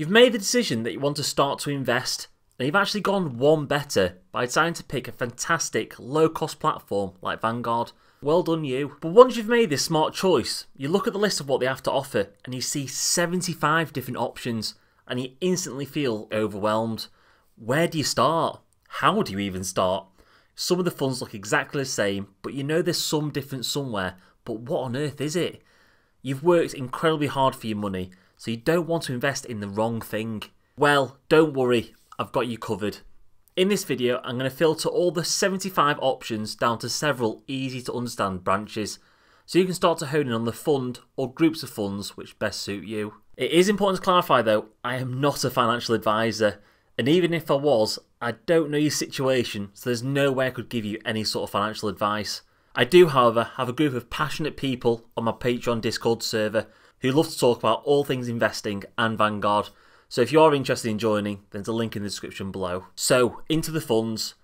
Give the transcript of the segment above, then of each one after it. You've made the decision that you want to start to invest, and you've actually gone one better by deciding to pick a fantastic low-cost platform like Vanguard. Well done you. But once you've made this smart choice, you look at the list of what they have to offer and you see 75 different options and you instantly feel overwhelmed. Where do you start? How do you even start? Some of the funds look exactly the same, but you know there's some difference somewhere, but what on earth is it? You've worked incredibly hard for your money, so you don't want to invest in the wrong thing. Well, don't worry, I've got you covered. In this video, I'm going to filter all the 75 options down to several easy to understand branches, so you can start to hone in on the fund or groups of funds which best suit you. It is important to clarify though, I am not a financial advisor, and even if I was, I don't know your situation, so there's no way I could give you any sort of financial advice. I do, however, have a group of passionate people on my Patreon Discord server who love to talk about all things investing and Vanguard. So if you are interested in joining, there's a link in the description below. So, into the funds.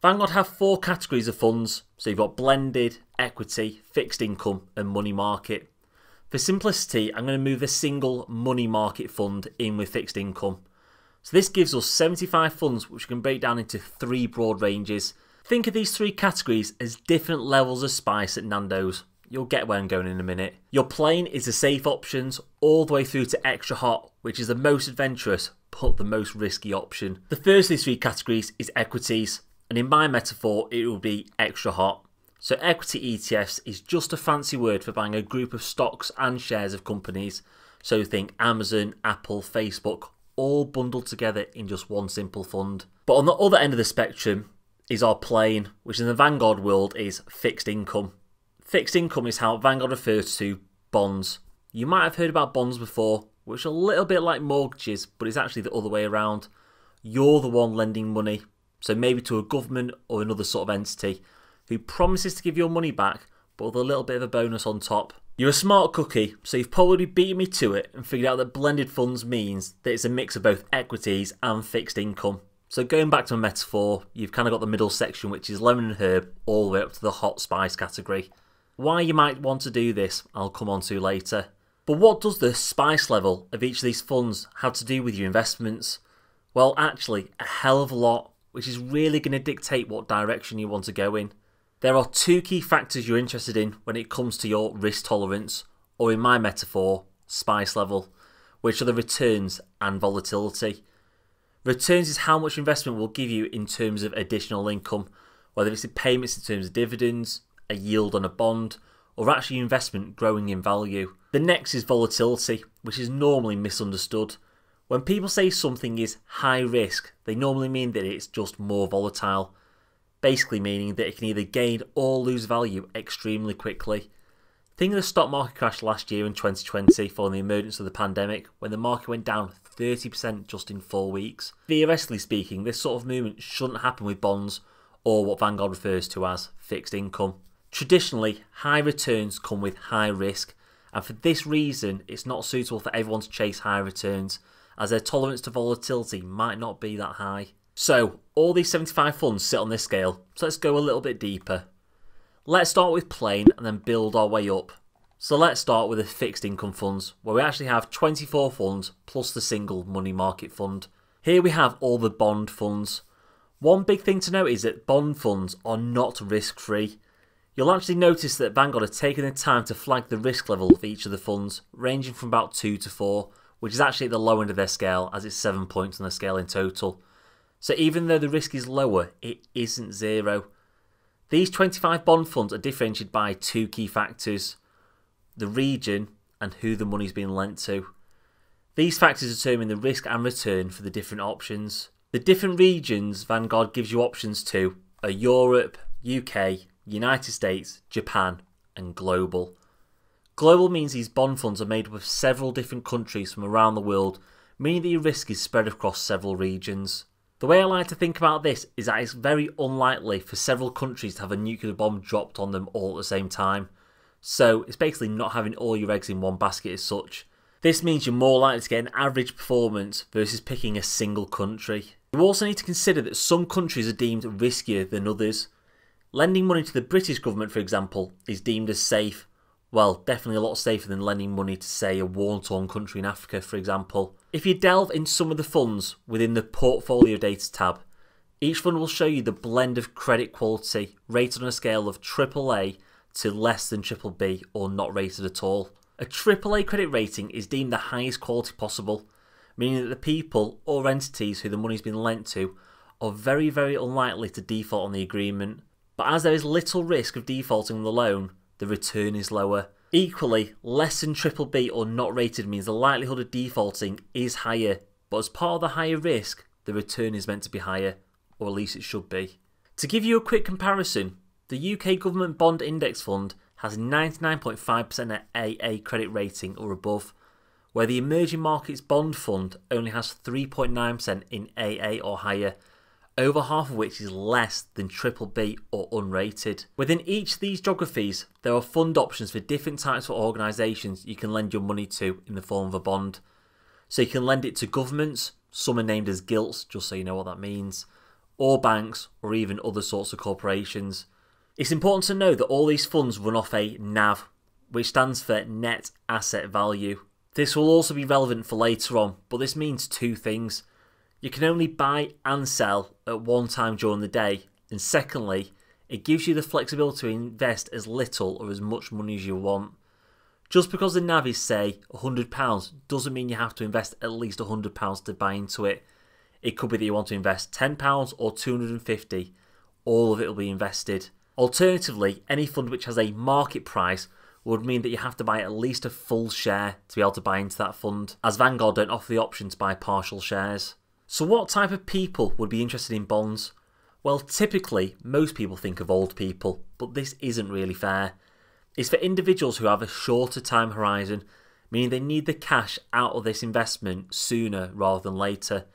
Vanguard have four categories of funds. So you've got blended, equity, fixed income and money market. For simplicity, I'm going to move a single money market fund in with fixed income. So this gives us 75 funds which we can break down into three broad ranges. Think of these three categories as different levels of spice at Nando's. You'll get where I'm going in a minute. Your plain is the safe options all the way through to extra hot, which is the most adventurous but the most risky option. The first of these three categories is equities, and in my metaphor it will be extra hot. So equity ETFs is just a fancy word for buying a group of stocks and shares of companies. So think Amazon, Apple, Facebook, all bundled together in just one simple fund. But on the other end of the spectrum is our plain, which in the Vanguard world is fixed income. Fixed income is how Vanguard refers to bonds. You might have heard about bonds before, which are a little bit like mortgages, but it's actually the other way around. You're the one lending money, so maybe to a government or another sort of entity, who promises to give your money back, but with a little bit of a bonus on top. You're a smart cookie, so you've probably beaten me to it and figured out that blended funds means that it's a mix of both equities and fixed income. So going back to my metaphor, you've kind of got the middle section, which is lemon and herb, all the way up to the hot spice category. Why you might want to do this, I'll come on to later. But what does the spice level of each of these funds have to do with your investments? Well, actually, a hell of a lot, which is really going to dictate what direction you want to go in. There are two key factors you're interested in when it comes to your risk tolerance, or in my metaphor, spice level, which are the returns and volatility. Returns is how much investment will give you in terms of additional income, whether it's the payments in terms of dividends, a yield on a bond, or actually investment growing in value. The next is volatility, which is normally misunderstood. When people say something is high risk, they normally mean that it's just more volatile, basically meaning that it can either gain or lose value extremely quickly. Think of the stock market crash last year in 2020 following the emergence of the pandemic, when the market went down 30% just in 4 weeks. Theoretically speaking, this sort of movement shouldn't happen with bonds, or what Vanguard refers to as fixed income. Traditionally, high returns come with high risk, and for this reason it's not suitable for everyone to chase high returns, as their tolerance to volatility might not be that high. So, all these 75 funds sit on this scale, so let's go a little bit deeper. Let's start with plain and then build our way up. So let's start with the fixed income funds, where we actually have 24 funds plus the single money market fund. Here we have all the bond funds. One big thing to note is that bond funds are not risk-free. You'll actually notice that Vanguard have taken the time to flag the risk level of each of the funds, ranging from about 2 to 4, which is actually at the low end of their scale, as it's 7 points on the scale in total. So even though the risk is lower, it isn't zero. These 25 bond funds are differentiated by two key factors: the region and who the money's been lent to. These factors determine the risk and return for the different options. The different regions Vanguard gives you options to are Europe, UK, United States, Japan and global. Global means these bond funds are made up of several different countries from around the world, meaning that your risk is spread across several regions. The way I like to think about this is that it's very unlikely for several countries to have a nuclear bomb dropped on them all at the same time. So it's basically not having all your eggs in one basket as such. This means you're more likely to get an average performance versus picking a single country. You also need to consider that some countries are deemed riskier than others. Lending money to the British government, for example, is deemed as safe. Well, definitely a lot safer than lending money to, say, a war-torn country in Africa, for example. If you delve in some of the funds within the Portfolio Data tab, each fund will show you the blend of credit quality rated on a scale of AAA to less than BBB or not rated at all. A AAA credit rating is deemed the highest quality possible, meaning that the people or entities who the money's been lent to are very, very unlikely to default on the agreement. But as there is little risk of defaulting on the loan, the return is lower. Equally, less than BBB or not rated means the likelihood of defaulting is higher, but as part of the higher risk, the return is meant to be higher, or at least it should be. To give you a quick comparison, the UK Government Bond Index Fund has 99.5% at AA credit rating or above, where the Emerging Markets Bond Fund only has 3.9% in AA or higher, over half of which is less than BBB or unrated. Within each of these geographies, there are fund options for different types of organisations you can lend your money to in the form of a bond. So you can lend it to governments, some are named as gilts, just so you know what that means, or banks, or even other sorts of corporations. It's important to know that all these funds run off a NAV, which stands for Net Asset Value. This will also be relevant for later on, but this means two things. You can only buy and sell at one time during the day, and secondly, it gives you the flexibility to invest as little or as much money as you want. Just because the NAV is, say, £100 doesn't mean you have to invest at least £100 to buy into it. It could be that you want to invest £10 or £250, all of it will be invested. Alternatively, any fund which has a market price would mean that you have to buy at least a full share to be able to buy into that fund, as Vanguard don't offer the option to buy partial shares. So what type of people would be interested in bonds? Well, typically, most people think of old people, but this isn't really fair. It's for individuals who have a shorter time horizon, meaning they need the cash out of this investment sooner rather than later.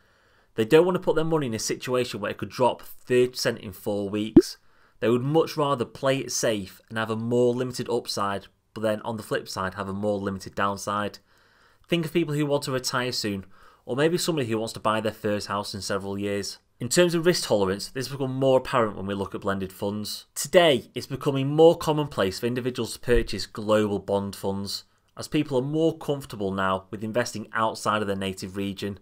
They don't want to put their money in a situation where it could drop 30% in 4 weeks. They would much rather play it safe and have a more limited upside, but then on the flip side, have a more limited downside. Think of people who want to retire soon, or maybe somebody who wants to buy their first house in several years. In terms of risk tolerance, this has become more apparent when we look at blended funds. Today, it's becoming more commonplace for individuals to purchase global bond funds, as people are more comfortable now with investing outside of their native region.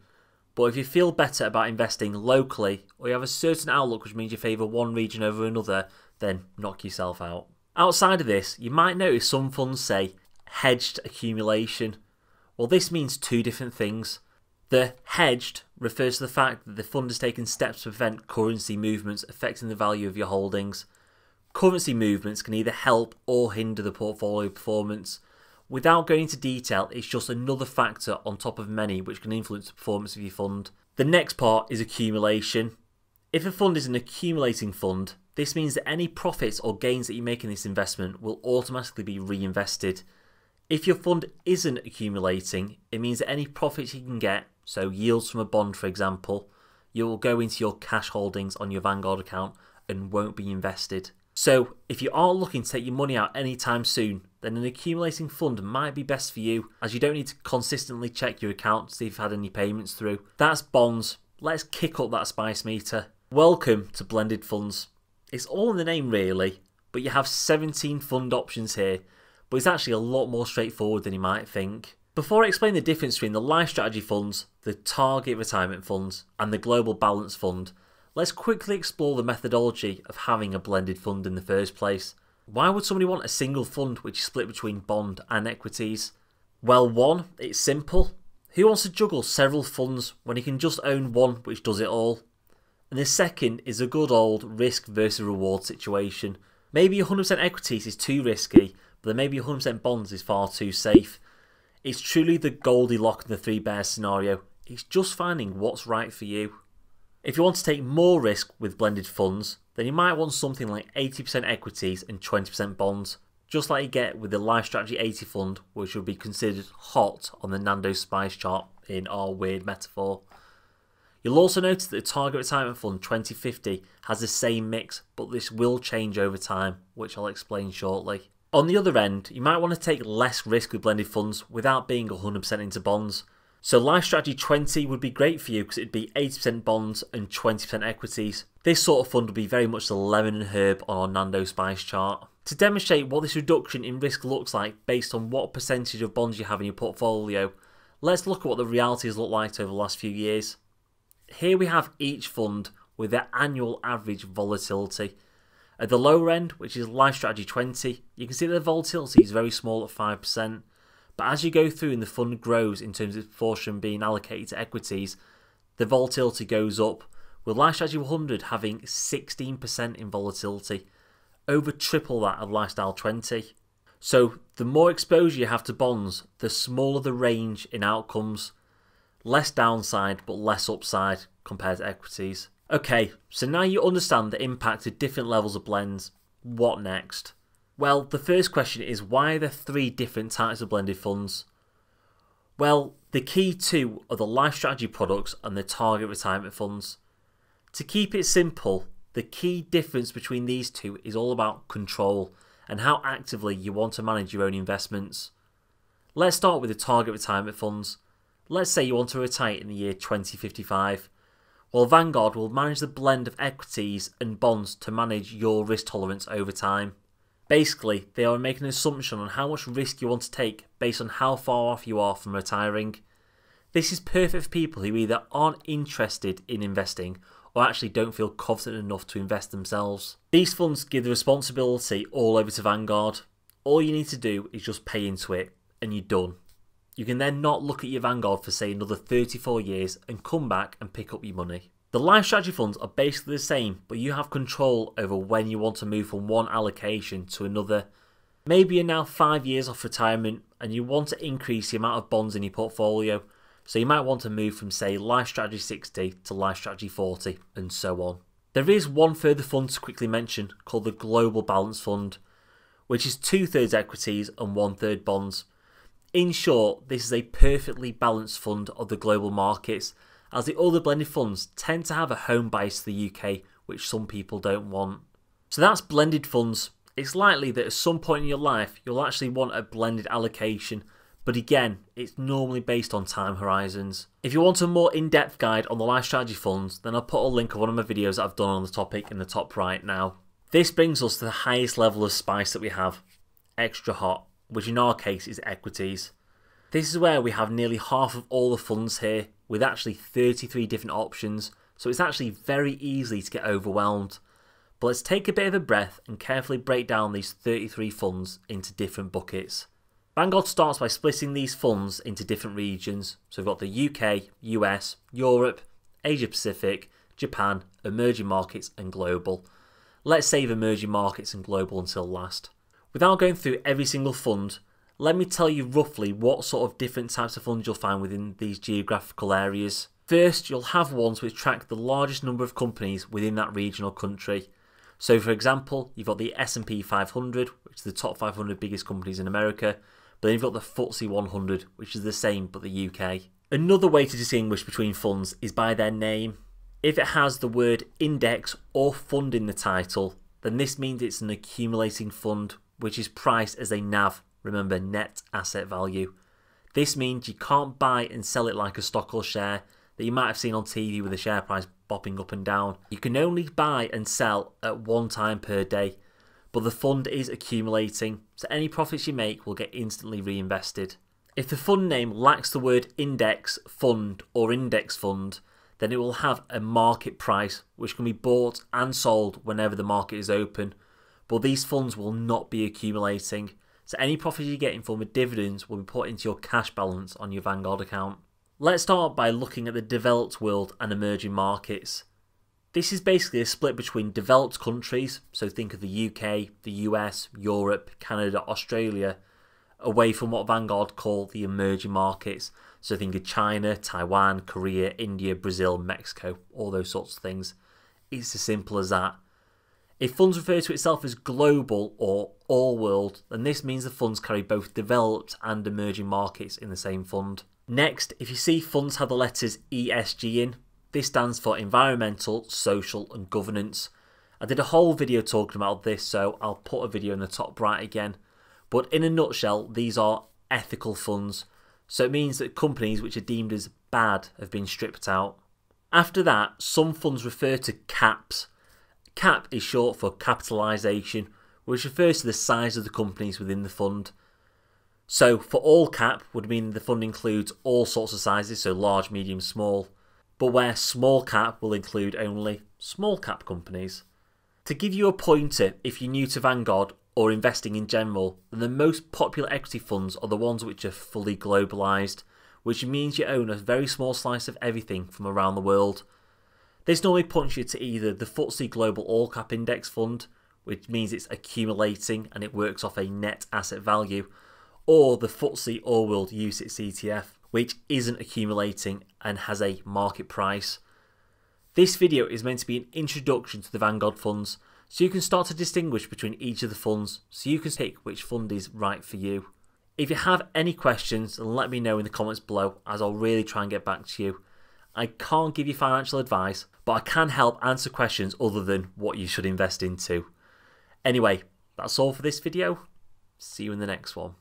But if you feel better about investing locally, or you have a certain outlook which means you favour one region over another, then knock yourself out. Outside of this, you might notice some funds say, hedged accumulation. Well, this means two different things. The hedged refers to the fact that the fund has taken steps to prevent currency movements affecting the value of your holdings. Currency movements can either help or hinder the portfolio performance. Without going into detail, it's just another factor on top of many which can influence the performance of your fund. The next part is accumulation. If a fund is an accumulating fund, this means that any profits or gains that you make in this investment will automatically be reinvested. If your fund isn't accumulating, it means that any profits you can get, so yields from a bond for example, you will go into your cash holdings on your Vanguard account and won't be invested. So if you aren't looking to take your money out anytime soon, then an accumulating fund might be best for you, as you don't need to consistently check your account to see if you've had any payments through. That's bonds. Let's kick up that spice meter. Welcome to blended funds. It's all in the name really, but you have 17 fund options here, but it's actually a lot more straightforward than you might think. Before I explain the difference between the life strategy funds, the target retirement funds, and the global balance fund, let's quickly explore the methodology of having a blended fund in the first place. Why would somebody want a single fund which is split between bond and equities? Well, one, it's simple. Who wants to juggle several funds when you can just own one which does it all? And the second is a good old risk versus reward situation. Maybe 100% equities is too risky, but then maybe 100% bonds is far too safe. It's truly the Goldilocks and the Three Bears scenario. It's just finding what's right for you. If you want to take more risk with blended funds, then you might want something like 80% equities and 20% bonds, just like you get with the Life Strategy 80 fund, which would be considered hot on the Nando's spice chart in our weird metaphor. You'll also notice that the Target Retirement Fund 2050 has the same mix, but this will change over time, which I'll explain shortly. On the other end, you might want to take less risk with blended funds without being 100% into bonds. So Life Strategy 20 would be great for you because it'd be 80% bonds and 20% equities. This sort of fund would be very much the lemon and herb on our Nando's spice chart. To demonstrate what this reduction in risk looks like based on what percentage of bonds you have in your portfolio, let's look at what the reality has looked like over the last few years. Here we have each fund with their annual average volatility. At the lower end, which is Life Strategy 20, you can see that the volatility is very small at 5%, but as you go through and the fund grows in terms of its proportion being allocated to equities, the volatility goes up, with Life Strategy 100 having 16% in volatility, over triple that of Lifestyle 20. So the more exposure you have to bonds, the smaller the range in outcomes. Less downside, but less upside compared to equities. Okay, so now you understand the impact of different levels of blends. What next? Well, the first question is, why are there three different types of blended funds? Well, the key two are the life strategy products and the target retirement funds. To keep it simple, the key difference between these two is all about control and how actively you want to manage your own investments. Let's start with the target retirement funds. Let's say you want to retire in the year 2055. Well, Vanguard will manage the blend of equities and bonds to manage your risk tolerance over time. Basically, they are making an assumption on how much risk you want to take based on how far off you are from retiring. This is perfect for people who either aren't interested in investing or actually don't feel confident enough to invest themselves. These funds give the responsibility all over to Vanguard. All you need to do is just pay into it and you're done. You can then not look at your Vanguard for say another 34 years and come back and pick up your money. The life strategy funds are basically the same, but you have control over when you want to move from one allocation to another. Maybe you're now 5 years off retirement and you want to increase the amount of bonds in your portfolio. So you might want to move from say Life Strategy 60 to Life Strategy 40 and so on. There is one further fund to quickly mention called the Global Balance Fund, which is 2/3 equities and 1/3 bonds. In short, this is a perfectly balanced fund of the global markets, as the other blended funds tend to have a home bias to the UK, which some people don't want. So that's blended funds. It's likely that at some point in your life you'll actually want a blended allocation, but again, it's normally based on time horizons. If you want a more in-depth guide on the life strategy funds, then I'll put a link of one of my videos that I've done on the topic in the top right now. This brings us to the highest level of spice that we have, extra hot, which in our case is equities. This is where we have nearly half of all the funds here, with actually 33 different options, so it's actually very easy to get overwhelmed. But let's take a bit of a breath and carefully break down these 33 funds into different buckets. Vanguard starts by splitting these funds into different regions, so we've got the UK, US, Europe, Asia Pacific, Japan, emerging markets and global. Let's save emerging markets and global until last. Without going through every single fund, let me tell you roughly what sort of different types of funds you'll find within these geographical areas. First, you'll have ones which track the largest number of companies within that region or country. So for example, you've got the S&P 500, which is the top 500 biggest companies in America, but then you've got the FTSE 100, which is the same but the UK. Another way to distinguish between funds is by their name. If it has the word index or fund in the title, then this means it's an accumulating fund, which is priced as a NAV, remember net asset value. This means you can't buy and sell it like a stock or share that you might have seen on TV with the share price bopping up and down. You can only buy and sell at one time per day, but the fund is accumulating, so any profits you make will get instantly reinvested. If the fund name lacks the word index fund or index fund, then it will have a market price which can be bought and sold whenever the market is open, but these funds will not be accumulating, so any profit you get in form of dividends will be put into your cash balance on your Vanguard account. Let's start by looking at the developed world and emerging markets. This is basically a split between developed countries, so think of the UK, the US, Europe, Canada, Australia, away from what Vanguard call the emerging markets. So think of China, Taiwan, Korea, India, Brazil, Mexico, all those sorts of things. It's as simple as that. If funds refer to itself as global or all world, then this means the funds carry both developed and emerging markets in the same fund. Next, if you see funds have the letters ESG in, this stands for environmental, social and governance. I did a whole video talking about this, so I'll put a video in the top right again. But in a nutshell, these are ethical funds. So it means that companies which are deemed as bad have been stripped out. After that, some funds refer to caps. Cap is short for capitalisation, which refers to the size of the companies within the fund. So for all cap would mean the fund includes all sorts of sizes, so large, medium, small, but where small cap will include only small cap companies. To give you a pointer, if you're new to Vanguard or investing in general, the most popular equity funds are the ones which are fully globalised, which means you own a very small slice of everything from around the world. This normally points you to either the FTSE Global All Cap Index Fund, which means it's accumulating and it works off a net asset value, or the FTSE All World UCITS ETF, which isn't accumulating and has a market price. This video is meant to be an introduction to the Vanguard funds, so you can start to distinguish between each of the funds, so you can pick which fund is right for you. If you have any questions, let me know in the comments below, as I'll really try and get back to you. I can't give you financial advice, but I can help answer questions other than what you should invest into. Anyway, that's all for this video. See you in the next one.